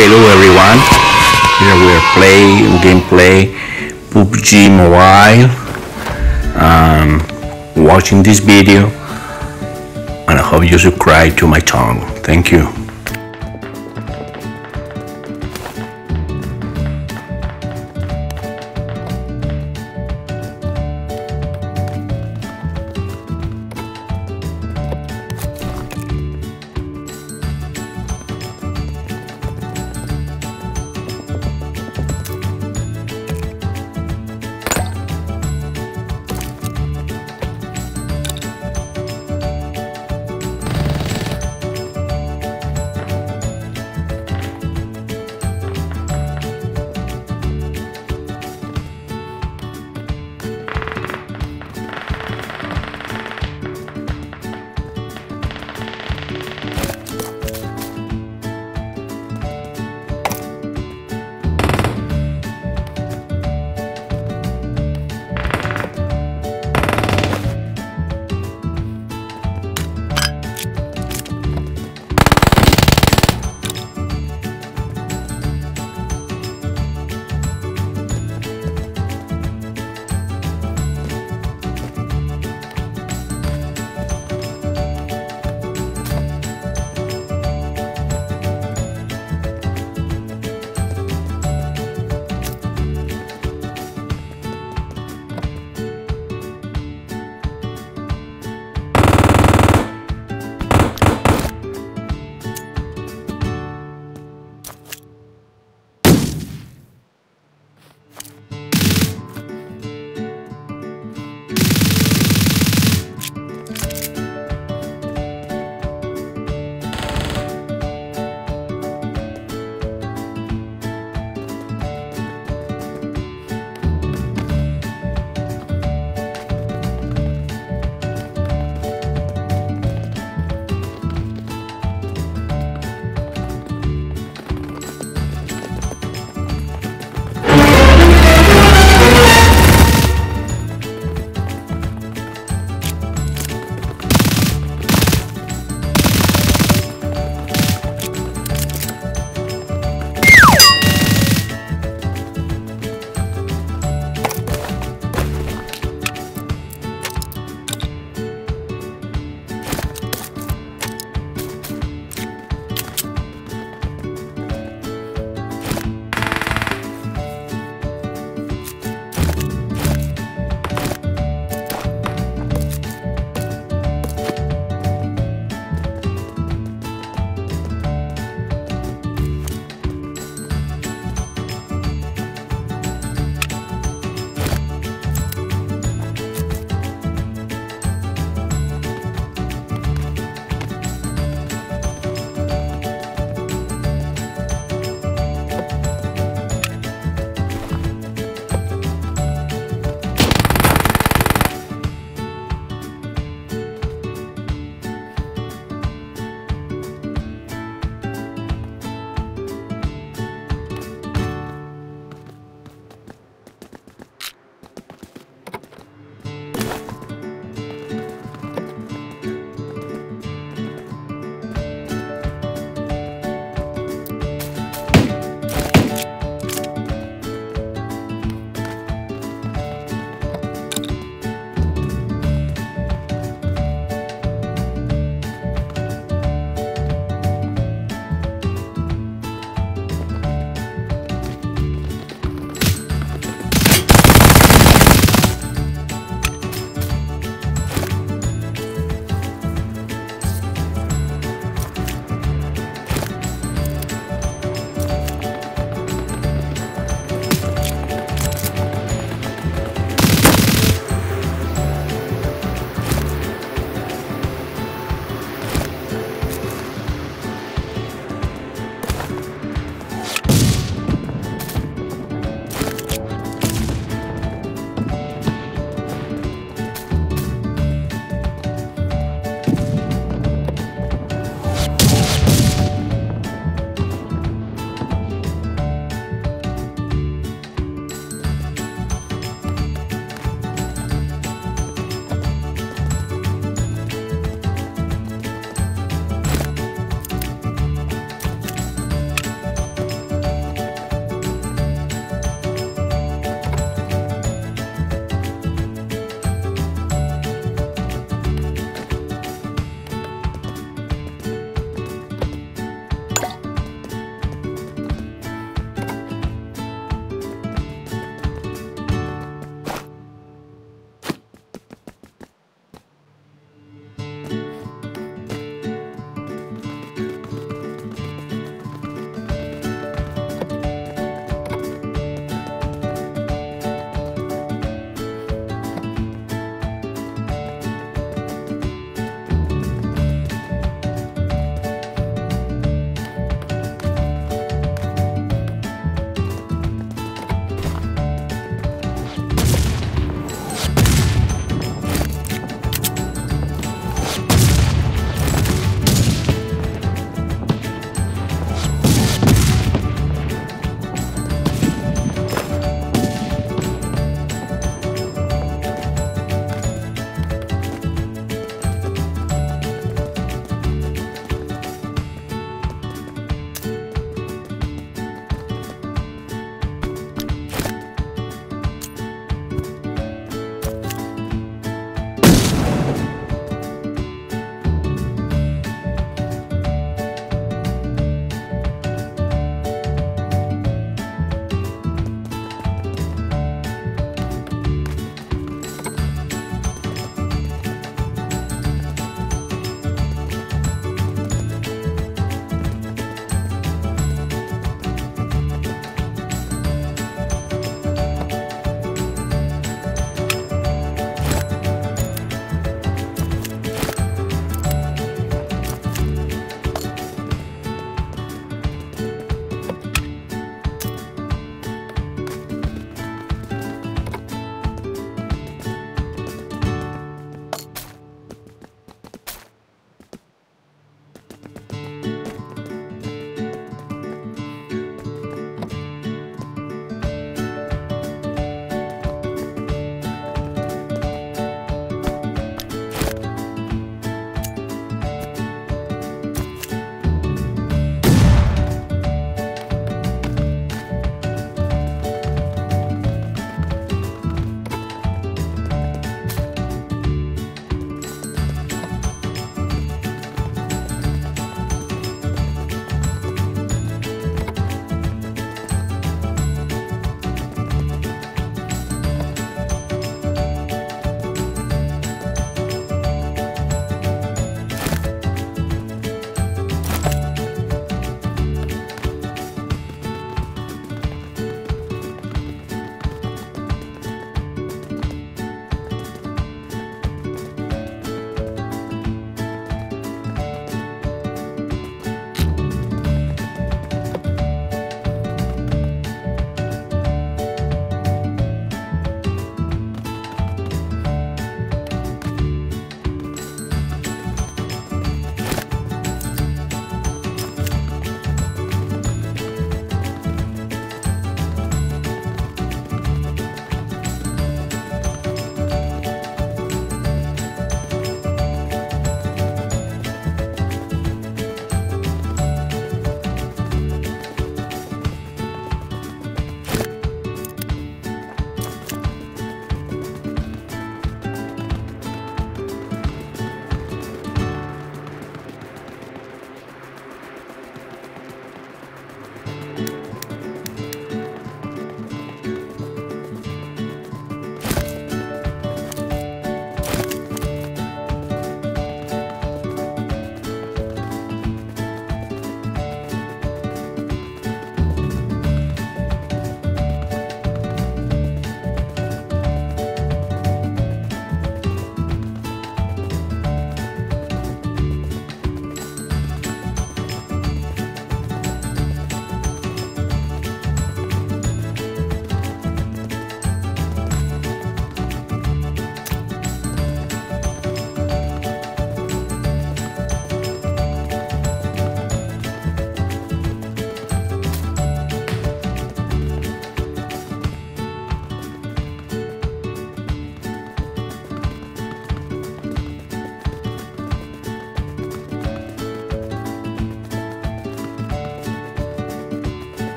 Hello everyone, here we are playing gameplay PUBG Mobile. Watching this video, and I hope you subscribe to my channel. Thank you.